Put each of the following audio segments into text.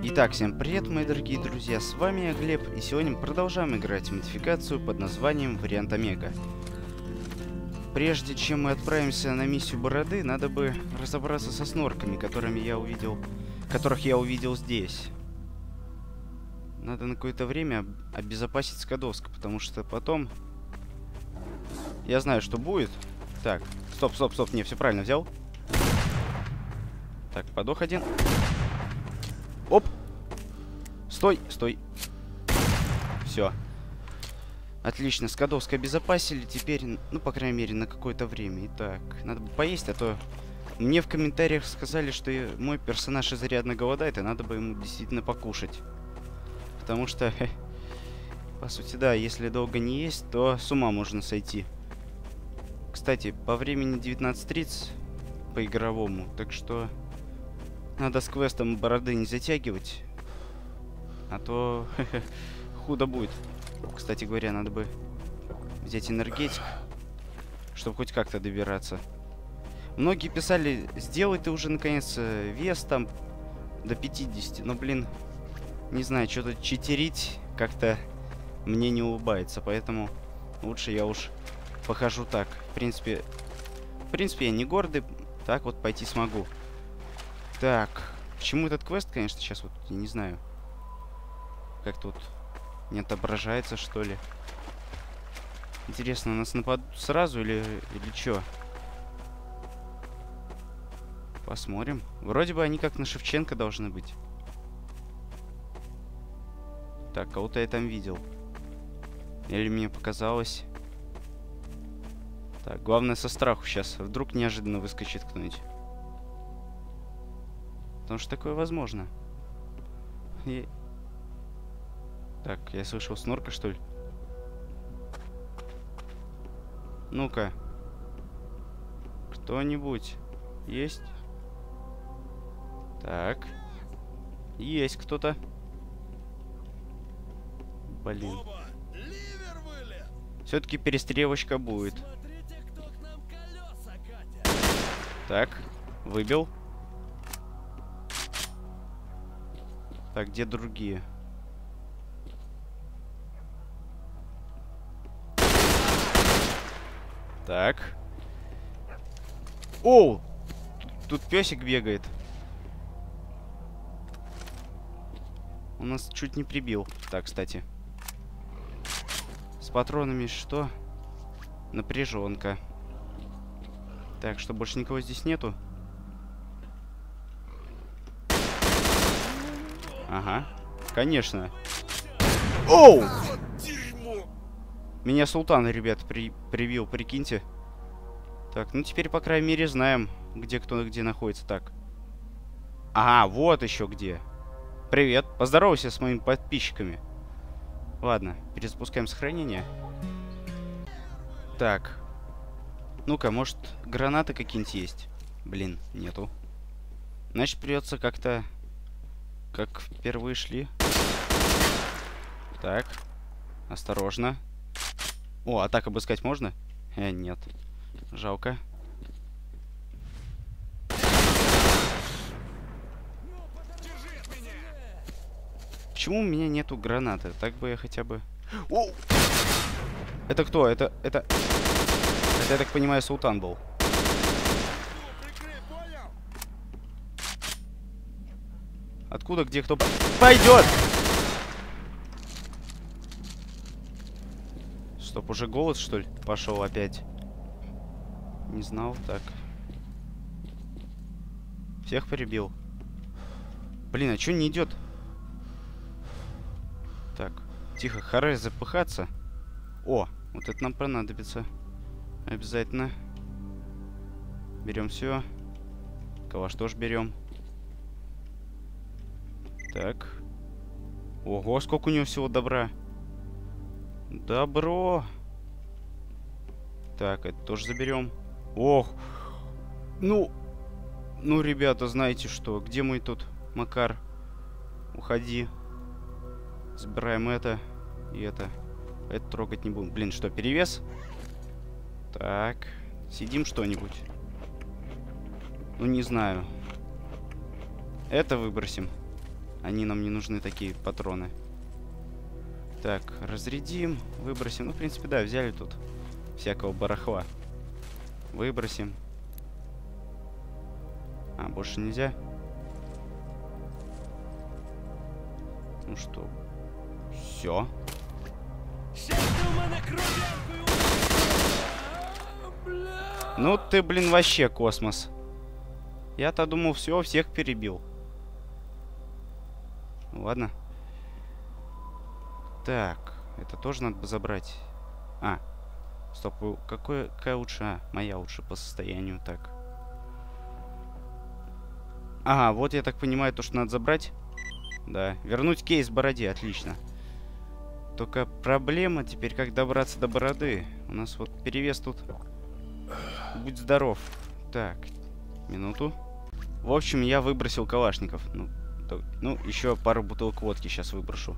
Итак, всем привет, мои дорогие друзья, с вами я, Глеб, и сегодня мы продолжаем играть модификацию под названием Вариант Омега. Прежде чем мы отправимся на миссию Бороды, надо бы разобраться со снорками, которых я увидел здесь. Надо на какое-то время обезопасить Скадовск, потому что потом... Я знаю, что будет. Так, стоп, не, все правильно взял. Так, подох один. Оп! Стой. Все. Отлично, Скадовск обезопасили теперь, ну, по крайней мере, на какое-то время. Итак, надо бы поесть, а то мне в комментариях сказали, что мой персонаж изрядно голодает, и надо бы ему действительно покушать. Потому что, по сути, да, если долго не есть, то с ума можно сойти. Кстати, по времени 19:30 по игровому, так что... Надо с квестом Бороды не затягивать, а то худо будет. Кстати говоря, надо бы взять энергетик, чтобы хоть как-то добираться. Многие писали, сделай ты уже наконец вес там до 50, но, блин, не знаю, что-то читерить как-то мне не улыбается, поэтому лучше я уж похожу так. В принципе, я не гордый, так вот пойти смогу. Так, к чему этот квест, конечно, сейчас вот, я не знаю, как тут не отображается, что ли. Интересно, нас нападут сразу или чё? Посмотрим. Вроде бы они как на Шевченко должны быть. Так, кого-то я там видел. Или мне показалось. Так, главное со страху сейчас. Вдруг неожиданно выскочит кто-нибудь. Потому что такое возможно. И... Так, я слышал снорка, что ли? Ну-ка. Кто-нибудь есть? Так. Есть кто-то. Блин. Все-таки перестрелочка будет. Так, выбил. Так, где другие? Так. Оу! Тут песик бегает. Он нас чуть не прибил. Так, кстати. С патронами что? Напряженка. Так, что, больше никого здесь нету? Ага, конечно. Оу! Меня Султан, ребят, привил, прикиньте. Так, ну теперь, по крайней мере, знаем, где кто где находится. Так. Ага, вот еще где. Привет, поздоровайся с моими подписчиками. Ладно, перезапускаем сохранение. Так. Ну-ка, может, гранаты какие-нибудь есть? Блин, нету. Значит, придется как-то... Как впервые шли. Так. Осторожно. О, а так обыскать можно? Нет. Жалко. Почему у меня нету гранаты? Так бы я хотя бы... О! Это кто? Это, я так понимаю, Султан был. Откуда, где, кто... Пойдет! Стоп, уже голод, что ли? Пошел опять. Не знал, так. Всех перебил. Блин, а чё не идет? Так, тихо, харес запыхаться. О, вот это нам понадобится. Обязательно. Берем все. Калаш тоже берем. Так. Ого, сколько у него всего добра. Добро. Так, это тоже заберем. Ох. Ну, ребята, знаете что? Где мы тут, Макар? Уходи. Забираем это и это. Это трогать не будем. Блин, что, перевес? Так. Сидим что-нибудь. Ну, не знаю. Это выбросим. Они нам не нужны, такие патроны. Так, разрядим, выбросим. Ну, в принципе, да, взяли тут всякого барахла. Выбросим. А, больше нельзя. Ну что, все. Ну ты, блин, вообще космос. Я-то думал, все, всех перебил. Ладно. Так, это тоже надо бы забрать. А, стоп, какая лучше? А, моя лучше по состоянию, так. Ага, вот я так понимаю, то, что надо забрать. Да, вернуть кейс Бороде, отлично. Только проблема теперь, как добраться до Бороды. У нас вот перевес тут. Будь здоров. Так, минуту. В общем, я выбросил калашников. Ну, еще пару бутылок водки сейчас выброшу.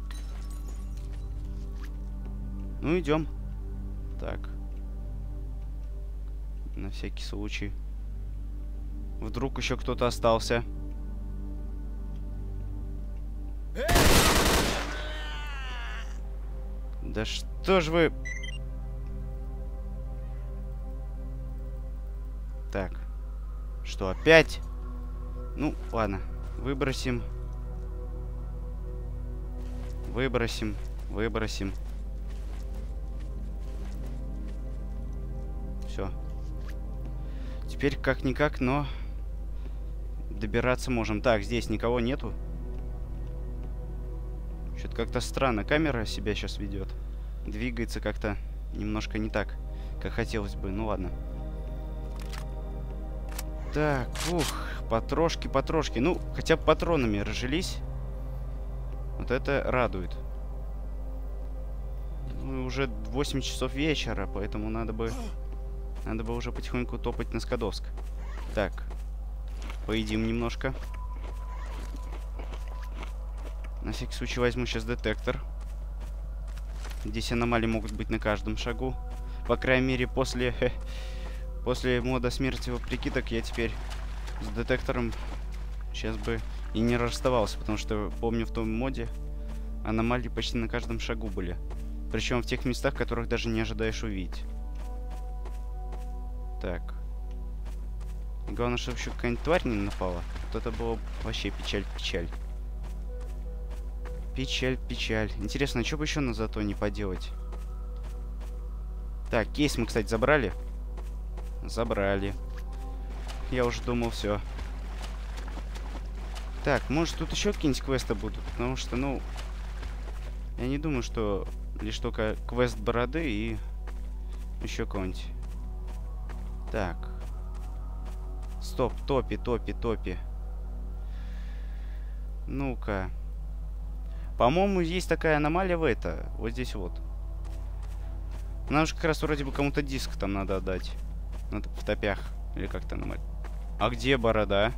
Ну, идем. Так. На всякий случай. Вдруг еще кто-то остался. Да что ж вы... Так. Что, опять? Ну, ладно. Выбросим. Выбросим. Выбросим. Все. Теперь как-никак, но... Добираться можем. Так, здесь никого нету. Что-то как-то странно. Камера себя сейчас ведет. Двигается как-то немножко не так, как хотелось бы. Ну ладно. Так, ух, потрошки, потрошки. Ну, хотя бы патронами разжились. Вот это радует. Ну, уже 8 часов вечера, поэтому надо бы уже потихоньку топать на Скадовск. Так. Поедим немножко. На всякий случай возьму сейчас детектор. Здесь аномалии могут быть на каждом шагу. По крайней мере, после мода смерти прикидок я теперь с детектором сейчас бы и не расставался. Потому что, помню, в том моде аномалии почти на каждом шагу были. Причем в тех местах, которых даже не ожидаешь увидеть. Так. Главное, чтобы еще какая-нибудь тварь не напала. Вот это было вообще печаль-печаль. Печаль-печаль. Интересно, а что бы еще на Затоне поделать? Так, кейс мы, кстати, забрали. Забрали. Я уже думал, все. Так, может, тут еще какие-нибудь квесты будут? Потому что, ну... Я не думаю, что лишь только квест Бороды и еще какой-нибудь. Так. Стоп, топи. Ну-ка. По-моему, есть такая аномалия в это. Вот здесь вот. Нам же как раз вроде бы кому-то диск там надо отдать. В топях. Или как-то аномалия. А где Борода?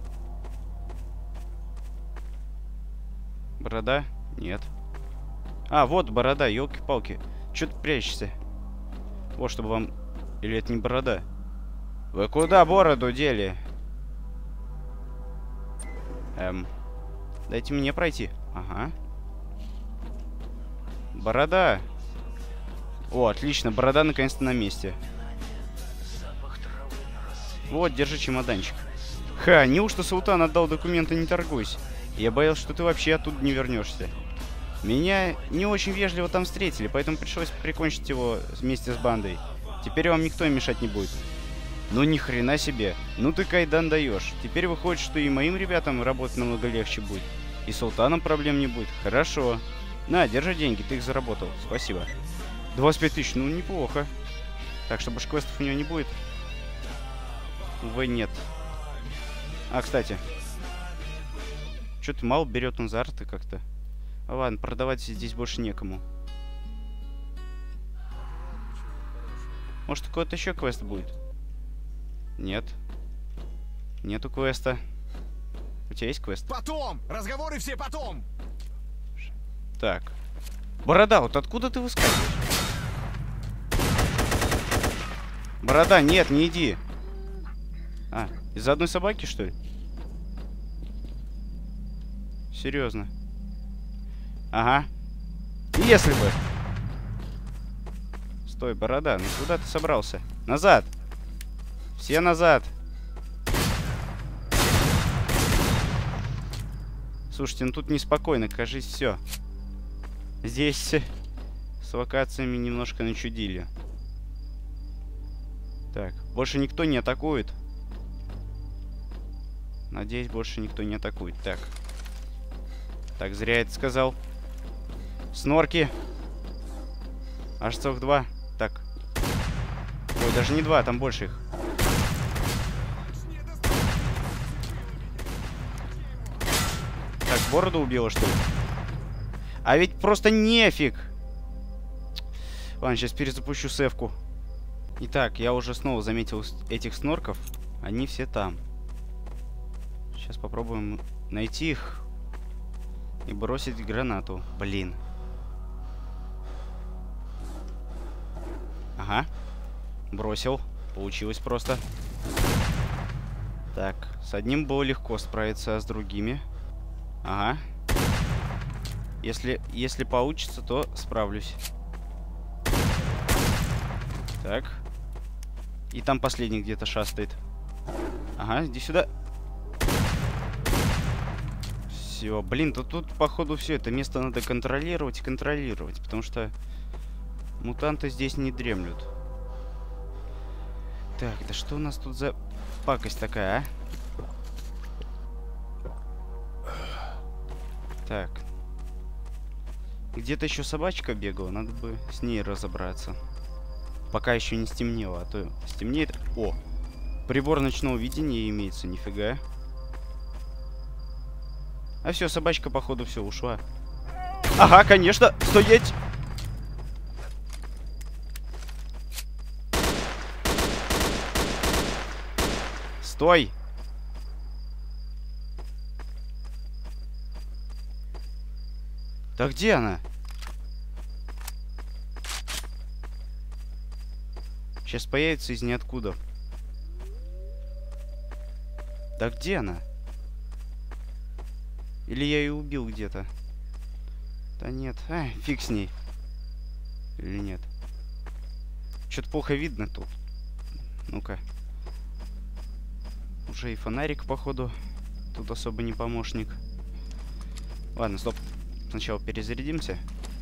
Борода? Нет. А, вот Борода, елки-палки. Чё ты прячешься? Вот, чтобы вам... Или это не Борода? Вы куда Бороду дели? Дайте мне пройти. Ага. Борода. О, отлично. Борода наконец-то на месте. Вот, держи чемоданчик. Ха, неужто Султан отдал документы, не торгуйся. Я боялся, что ты вообще оттуда не вернешься. Меня не очень вежливо там встретили, поэтому пришлось прикончить его вместе с бандой. Теперь вам никто мешать не будет. Ну ни хрена себе. Ну ты, Кайдан, даешь. Теперь выходит, что и моим ребятам работать намного легче будет. И Султаном проблем не будет. Хорошо. На, держи деньги, ты их заработал. Спасибо. 25 тысяч, ну неплохо. Так, чтобы квестов у него не будет. Увы, нет. А, кстати. Что-то мало берет он за арты как-то. А ладно, продавать здесь больше некому. Может, какой-то еще квест будет? Нет. Нету квеста. У тебя есть квест? Потом! Разговоры все потом! Так. Борода, вот откуда ты выскакиваешь? Борода, нет, не иди. А, из-за одной собаки, что ли? Серьезно. Ага. Если бы. Стой, борода, ну куда ты собрался? Назад! Все назад! Слушайте, ну тут неспокойно, кажись, все. Здесь с локациями немножко начудили. Так, больше никто не атакует. Надеюсь, больше никто не атакует. Так. Так, зря это сказал. Снорки. Аж целых два. Так. Ой, даже не два, там больше их. Так, бороду убила, что ли? А ведь просто нефиг. Ладно, сейчас перезапущу севку. Итак, я уже снова заметил этих снорков. Они все там. Сейчас попробуем найти их и бросить гранату. Блин. Ага. Бросил. Получилось просто. Так. С одним было легко справиться, а с другими... Ага. Если получится, то справлюсь. Так. И там последний где-то шастает. Ага, иди сюда. Все, блин, тут походу все это место надо контролировать и контролировать, потому что мутанты здесь не дремлют. Так, да что у нас тут за пакость такая, а? Так. Где-то еще собачка бегала, надо бы с ней разобраться. Пока еще не стемнело, а то стемнеет. О! Прибор ночного видения имеется, нифига. А все, собачка, походу, все, ушла. Ага, конечно! Стоять! Стой! Да где она? Сейчас появится из ниоткуда. Да где она? Или я ее убил где-то? Да нет. А, фиг с ней. Или нет? Что-то плохо видно тут. Ну-ка. Уже и фонарик, походу. Тут особо не помощник. Ладно, стоп. Сначала перезарядимся.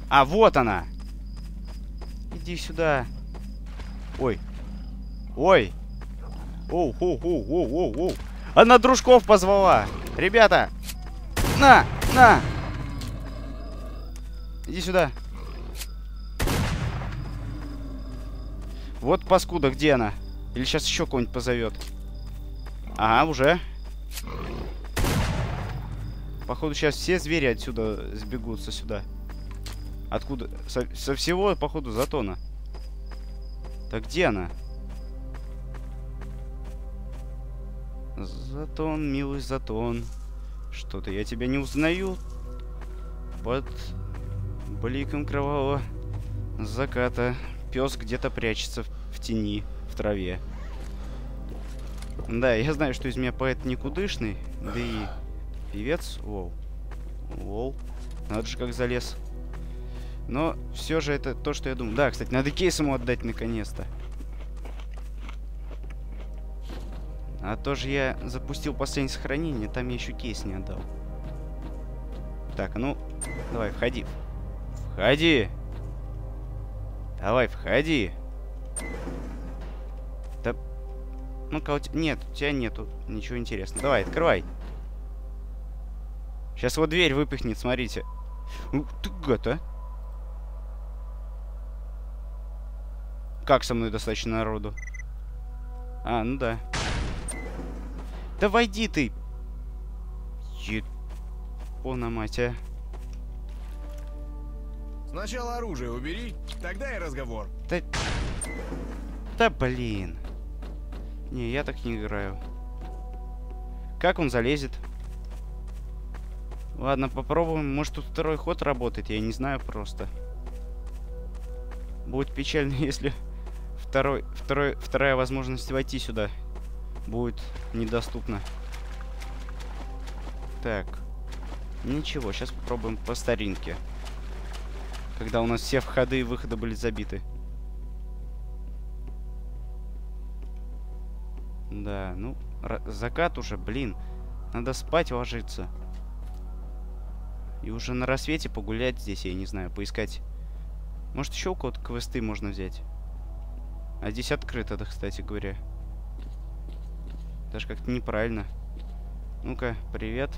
А, вот она! Иди сюда. Ой. Ой. Оу. Она дружков позвала. Ребята. На, на. Иди сюда. Вот паскуда, где она? Или сейчас еще кого-нибудь позовет? Ага, уже. Походу сейчас все звери отсюда сбегутся сюда. Откуда? Со всего, походу, Затона. Так где она? Затон, милый Затон. Что-то я тебя не узнаю. Под бликом кровавого заката. Пес где-то прячется в тени, в траве. Да, я знаю, что из меня поэт никудышный. Да и певец. Воу. Воу. Надо же, как залез. Но все же это то, что я думаю. Да, кстати, надо кейс ему отдать наконец-то. А то же я запустил последнее сохранение, там я еще кейс не отдал. Так, ну, давай, входи. Входи! Давай, входи! Да... Ну-ка, нет, у тебя нету ничего интересного. Давай, открывай. Сейчас вот дверь выпихнет, смотрите. Ух ты, гад, а! Как со мной достаточно народу? А, ну да. Да войди ты! Епона мать, а. Сначала оружие убери, тогда и разговор. Да... да блин. Не, я так не играю. Как он залезет? Ладно, попробуем. Может тут второй ход работает, я не знаю просто. Будет печально, если... Вторая возможность войти сюда будет недоступна. Так. Ничего, сейчас попробуем по старинке. когда у нас все входы и выходы были забиты. Да, ну, закат уже, блин. Надо спать ложиться. И уже на рассвете погулять здесь, я не знаю, поискать. Может, еще у кого-то квесты можно взять. А здесь открыто, да, кстати говоря. Даже как-то неправильно. Ну-ка, привет.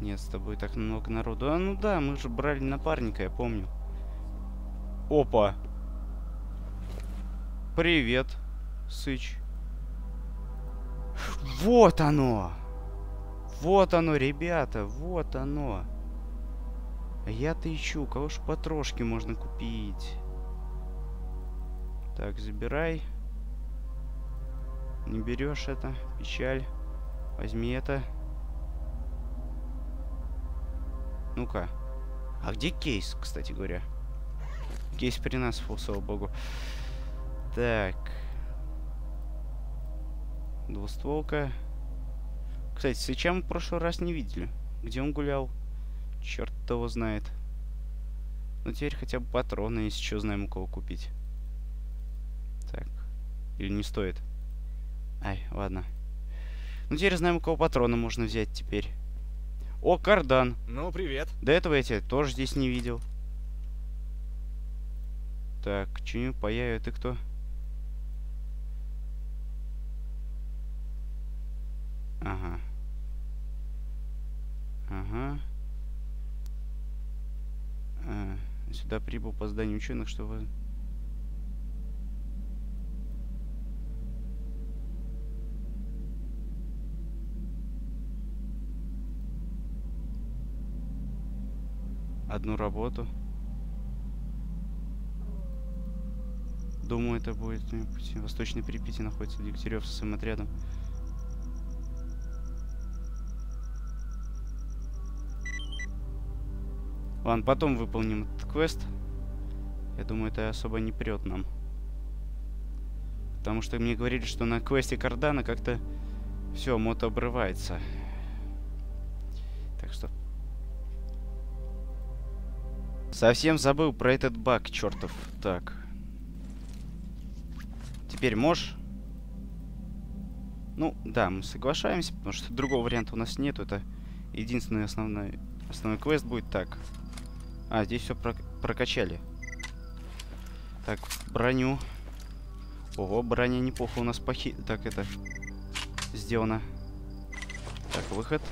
Нет, с тобой так много народу. А, ну да, мы же брали напарника, я помню. Опа. Привет, Сыч. Вот оно! Вот оно, ребята, вот оно. А я-то ищу, кого ж потрошки можно купить. Так, забирай. Не берешь это, печаль. Возьми это. Ну-ка. А где кейс, кстати говоря? Кейс при нас, фу, слава богу. Так. Двустволка. Кстати, Сыча мы в прошлый раз не видели. Где он гулял? Черт его знает. Но теперь хотя бы патроны, если что, знаем, у кого купить. Так. Или не стоит? Ай, ладно. Ну теперь знаем, у кого патроны можно взять теперь. О, Кардан. Ну, привет. До этого я тебя тоже здесь не видел. Так, чую, появил, ты кто? Ага. Ага. А, сюда прибыл по зданию ученых, чтобы... одну работу. Думаю, это будет в Восточной Припяти, находится Дегтярев со своим отрядом. Ладно, потом выполним этот квест. Я думаю, это особо не прет нам. Потому что мне говорили, что на квесте Кардана как-то все, мод обрывается. Так что... совсем забыл про этот баг, чертов. Так. Теперь можешь? Ну, да, мы соглашаемся, потому что другого варианта у нас нету. Это единственный основной квест будет. Так. А, здесь все прокачали. Так, броню. Ого, броня неплохо у нас так, это... сделано. Так, выход.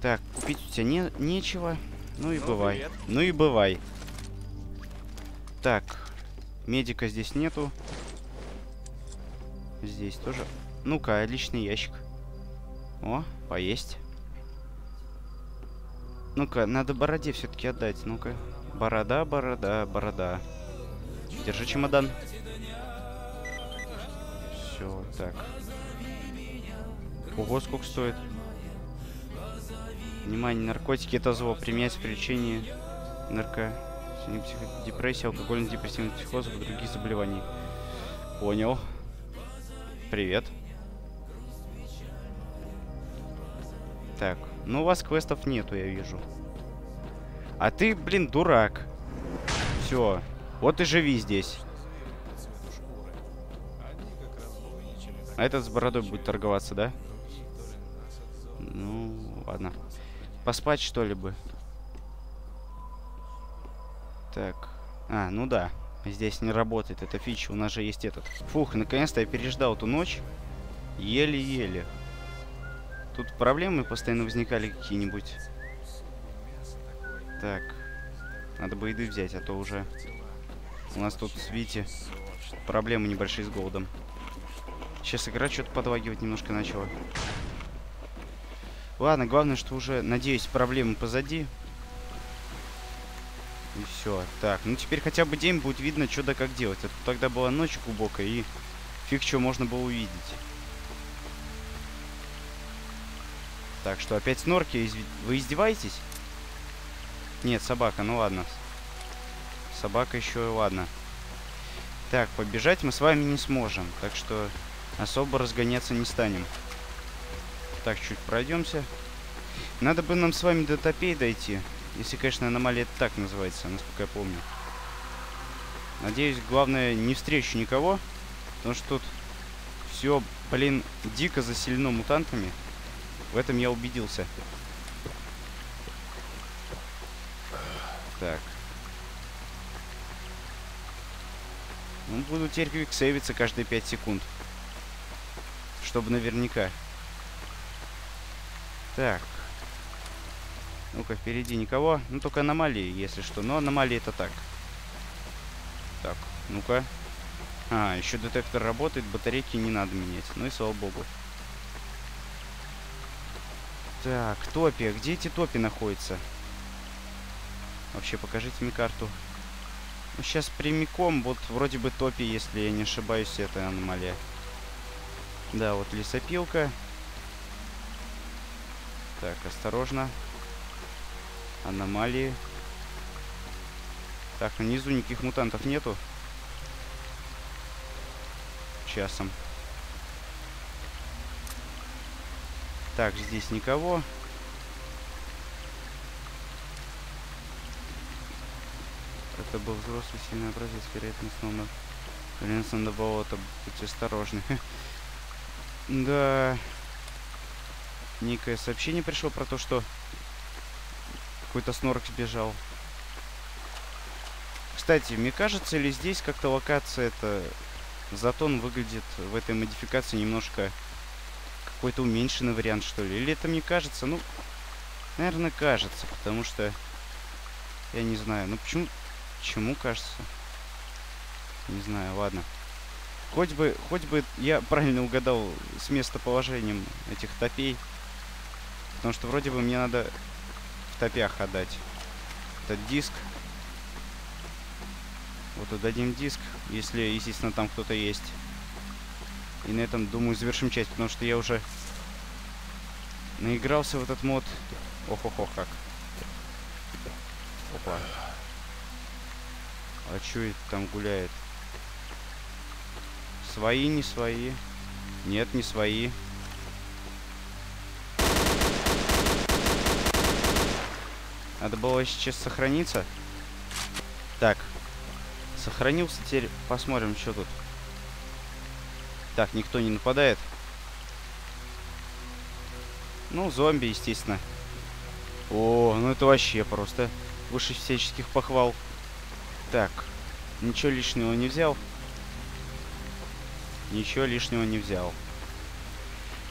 Так, купить у тебя нечего. Ну и бывай. Привет. Ну и бывай. Так. Медика здесь нету. Здесь тоже. Ну-ка, личный ящик. О, поесть. Ну-ка, надо бороде все-таки отдать. Ну-ка. Борода, борода, борода. Держи чемодан. Все, так. Ого, сколько стоит. Внимание, наркотики — это зло. Применять при лечении депрессии, алкогольно-депрессивных психозов и других заболеваний. Понял. Привет. Так, ну у вас квестов нету, я вижу. А ты, блин, дурак. Все, вот и живи здесь. А этот с бородой будет торговаться, да? Ну, ладно. Поспать, что ли, бы? Так. А, ну да. Здесь не работает эта фича. У нас же есть этот. Фух, наконец-то я переждал эту ночь. Еле-еле. Тут проблемы постоянно возникали какие-нибудь. Так. Надо бы еды взять, а то уже... у нас тут, видите, проблемы небольшие с голодом. Сейчас игра что-то подлагивать немножко начала. Ладно, главное, что уже, надеюсь, проблемы позади. И все. Так, ну теперь хотя бы день будет видно, что да как делать. А то тогда была ночь глубокая, и фиг что можно было увидеть. Так, что, опять снорки? Вы издеваетесь? Нет, собака, ну ладно. Собака еще, ладно. Так, побежать мы с вами не сможем, так что особо разгоняться не станем. Так, чуть пройдемся. Надо бы нам с вами до топей дойти. Если, конечно, аномалия так называется, насколько я помню. Надеюсь, главное, не встречу никого. Потому что тут все, блин, дико заселено мутантами. В этом я убедился. Так. Ну, буду теперь квиксейвиться каждые 5 секунд. Чтобы наверняка. Так. Ну-ка, впереди никого. Ну, только аномалии, если что. Но аномалии это так. Так, ну-ка. А, еще детектор работает, батарейки не надо менять. Ну и слава богу. Так, топи. Где эти топи находятся? Вообще, покажите мне карту. Ну, сейчас прямиком. Вот вроде бы топи, если я не ошибаюсь, это аномалия. Да, вот лесопилка. Так, осторожно. Аномалии. Так, внизу никаких мутантов нету. Часом. Так, здесь никого. Это был взрослый сильный образец, вероятность номер. Вероятность на болото. Будьте осторожны. Да. Некое сообщение пришло про то, что какой-то снорк сбежал. Кстати, мне кажется, или здесь как-то локация это Затон выглядит в этой модификации немножко какой-то уменьшенный вариант, что ли. Или это мне кажется? Ну, наверное, кажется, потому что я не знаю. Ну, почему? Чему кажется? Не знаю, ладно. Хоть бы я правильно угадал с местоположением этих топей. Потому что вроде бы мне надо в топях отдать этот диск. Вот отдадим диск, если, естественно, там кто-то есть. И на этом, думаю, завершим часть, потому что я уже наигрался в этот мод. Ох-ох-ох, как. Опа. А чё это там гуляет? Свои, не свои. Нет, не свои. Надо было сейчас сохраниться. Так. Сохранился, теперь посмотрим, что тут. Так, никто не нападает. Ну, зомби, естественно. О, ну это вообще просто выше всяческих похвал. Так, ничего лишнего не взял. Ничего лишнего не взял.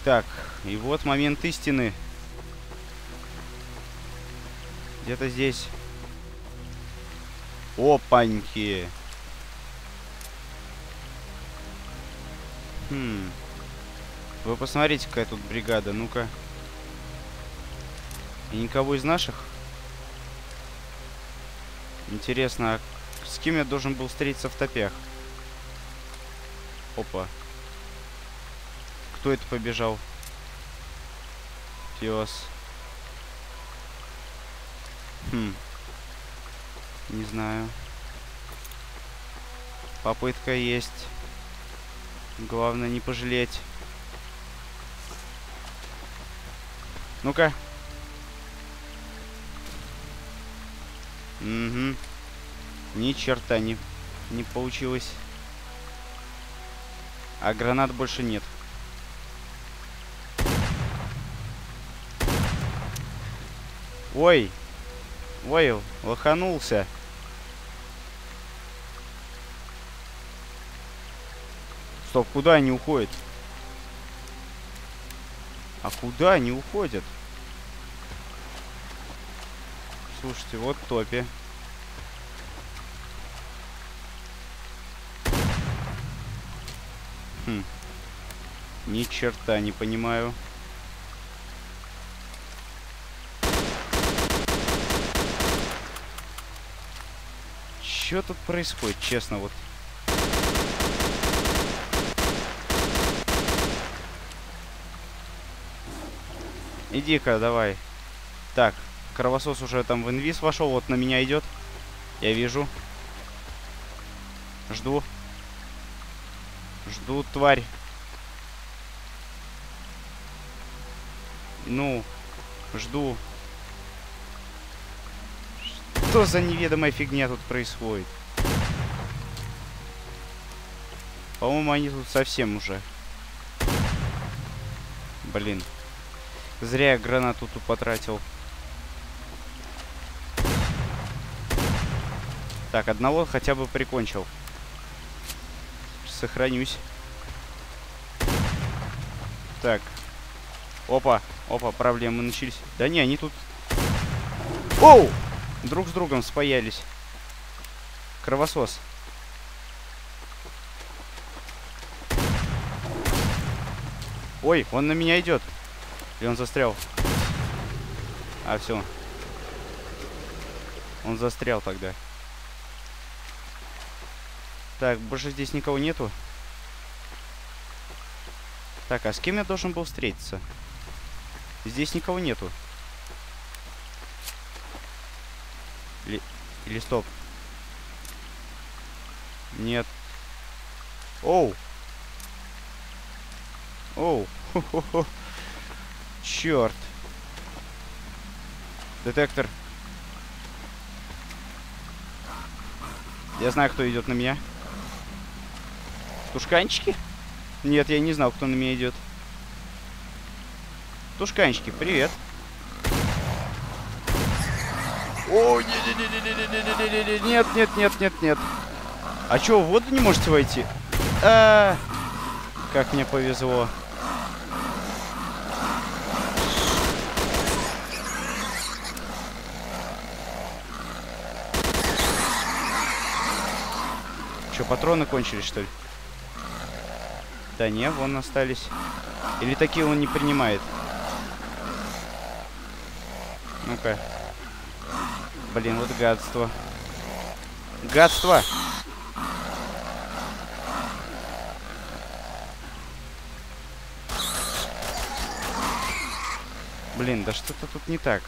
Так, и вот момент истины. Где-то здесь. Опаньки. Хм. Вы посмотрите, какая тут бригада. Ну-ка. И никого из наших? Интересно, а с кем я должен был встретиться в топях? Опа. Кто это побежал? Пес. Хм. Не знаю. Попытка есть. Главное не пожалеть. Ну-ка. Угу. Ни черта не получилось. А гранат больше нет. Ой. Ой, лоханулся. Стоп, куда они уходят? А куда они уходят? Слушайте, вот топи. Хм. Ни черта не понимаю. Чё тут происходит, честно, вот. Иди-ка, давай. Так, кровосос уже там в инвиз вошел, вот на меня идет. Я вижу. Жду. Жду, тварь. Ну, жду. Что за неведомая фигня тут происходит? По-моему, они тут совсем уже. Блин. Зря я гранату тут потратил. Так, одного хотя бы прикончил. Сохранюсь. Так. Опа, опа, проблемы начались. Да не, они тут... Оу! Друг с другом спаялись. Кровосос. Ой, он на меня идет. И он застрял. А, все. Он застрял тогда. Так, больше здесь никого нету. Так, а с кем я должен был встретиться? Здесь никого нету. Или стоп. Нет. Оу. Оу. Хо-хо-хо. Черт. Детектор. Я знаю, кто идет на меня. Тушканчики? Нет, я не знал, кто на меня идет. Тушканчики, привет. О, нет, нет, нет, нет, нет. А чё, в воду не можете войти? А, как мне повезло. Чё, патроны кончились, что ли? Да не, вон остались. Или такие он не принимает? Ну-ка. Блин, вот гадство. Гадство! Блин, да что-то тут не так.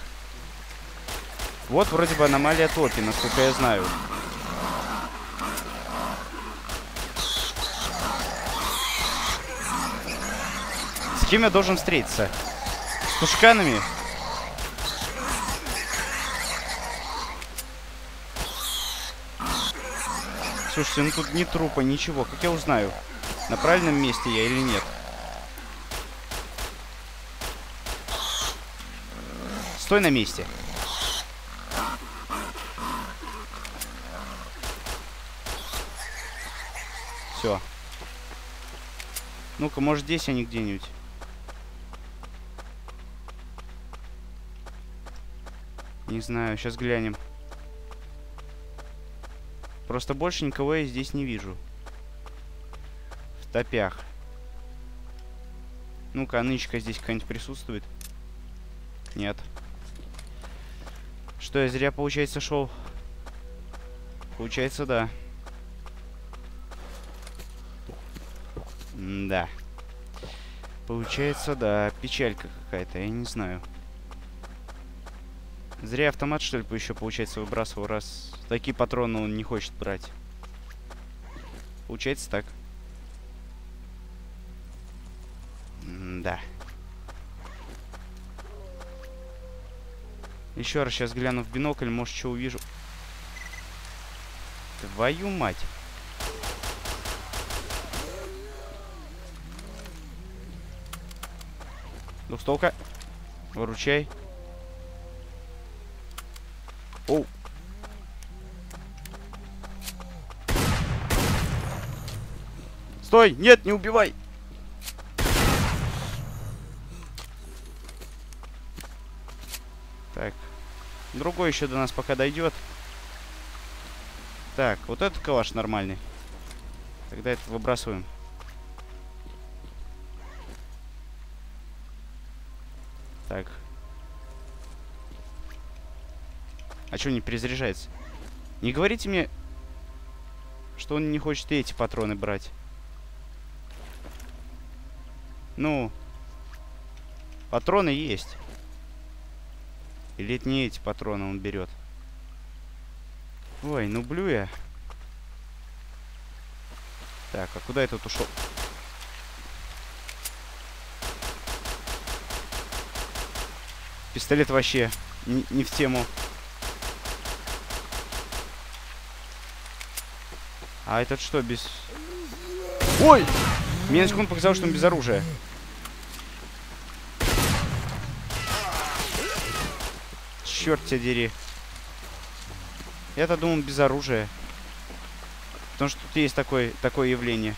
Вот вроде бы аномалия Топи, насколько я знаю. С кем я должен встретиться? С тушканами? Слушайте, ну тут ни трупа, ничего. Как я узнаю, на правильном месте я или нет? Стой на месте. Все. Ну-ка, может здесь они где-нибудь? Не знаю, сейчас глянем. Просто больше никого я здесь не вижу. В топях. Ну-ка, нычка здесь какая-нибудь присутствует? Нет. Что, я зря, получается, шел? Получается, да. Да. Получается, да. Печалька какая-то, я не знаю. Зря автомат, что ли, еще, получается, выбрасывал, раз... Такие патроны он не хочет брать. Получается так. Да. Еще раз сейчас гляну в бинокль, может, что увижу. Твою мать. Двухстолка. Выручай. Оу. Стой! Нет, не убивай! Так. Другой еще до нас пока дойдет. Так, вот этот калаш нормальный. Тогда это выбрасываем. Так. А что не перезаряжается? Не говорите мне, что он не хочет и эти патроны брать. Ну, патроны есть. Или это не эти патроны он берет? Ой, ну блю я. Так, а куда я тут ушел? Пистолет вообще не в тему. А этот что, без... Ой! Мне на секунду показалось, что он без оружия. Черт тебя дери. Я-то думал, без оружия. Потому что тут есть такое явление.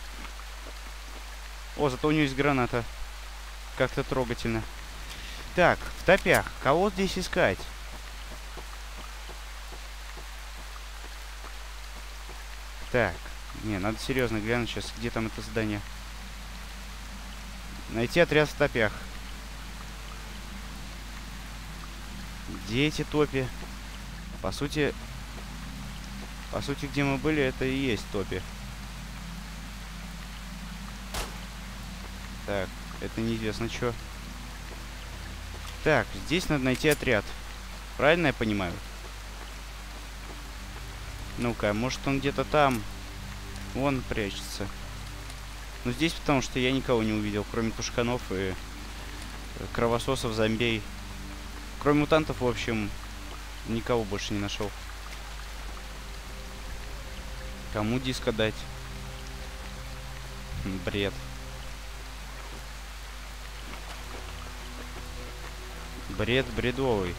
О, зато у него есть граната. Как-то трогательно. Так, в топях. Кого здесь искать? Так. Не, надо серьезно глянуть сейчас, где там это здание. Найти отряд в топях. Где эти топи? По сути, где мы были, это и есть топи. Так, это неизвестно что. Так, здесь надо найти отряд. Правильно я понимаю? Ну-ка, может он где-то там. Вон прячется. Но здесь потому что я никого не увидел, кроме тушканов и кровососов, зомбей. Кроме мутантов, в общем, никого больше не нашел. Кому диска дать? Бред. Бред бредовый.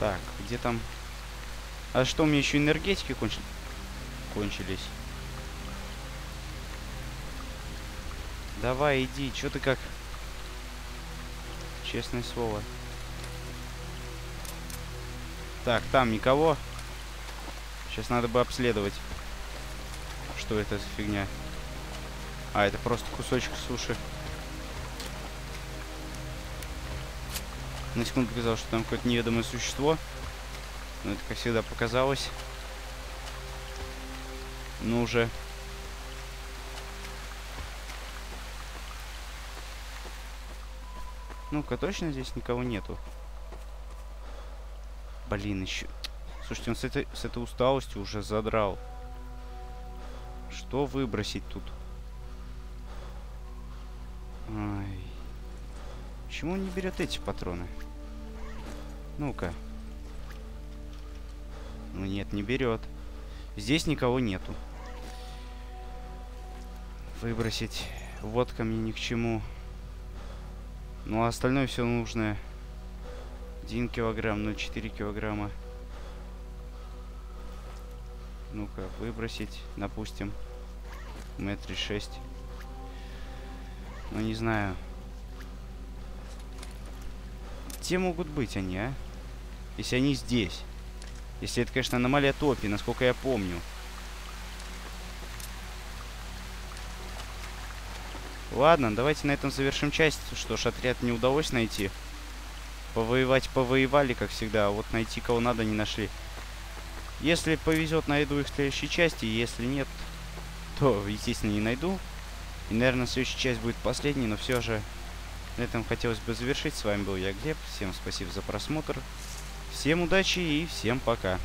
Так, где там? А что, у меня еще энергетики кончились? Давай, иди. Чё ты как? Честное слово. Так, там никого. Сейчас надо бы обследовать. Что это за фигня? А, это просто кусочек суши. На секунду показалось, что там какое-то неведомое существо. Но это, как всегда, показалось. Ну уже. Ну-ка, точно здесь никого нету? Блин, еще... Слушайте, он с этой усталостью уже задрал. Что выбросить тут? Ай. Почему он не берет эти патроны? Ну-ка. Ну нет, не берет. Здесь никого нету. Выбросить. Водка мне ни к чему. Ну а остальное все нужное. 1 килограмм, 0,4 килограмма. Ну-ка, выбросить, допустим. 1,36 м. Ну не знаю. Где могут быть они, а? Если они здесь. Если это, конечно, аномалия топи, насколько я помню. Ладно, давайте на этом завершим часть. Что ж, отряд не удалось найти. Повоевать повоевали, как всегда. А вот найти кого надо не нашли. Если повезет, найду их в следующей части. Если нет, то, естественно, не найду. И, наверное, следующая часть будет последней. Но все же на этом хотелось бы завершить. С вами был я, Глеб. Всем спасибо за просмотр. Всем удачи и всем пока.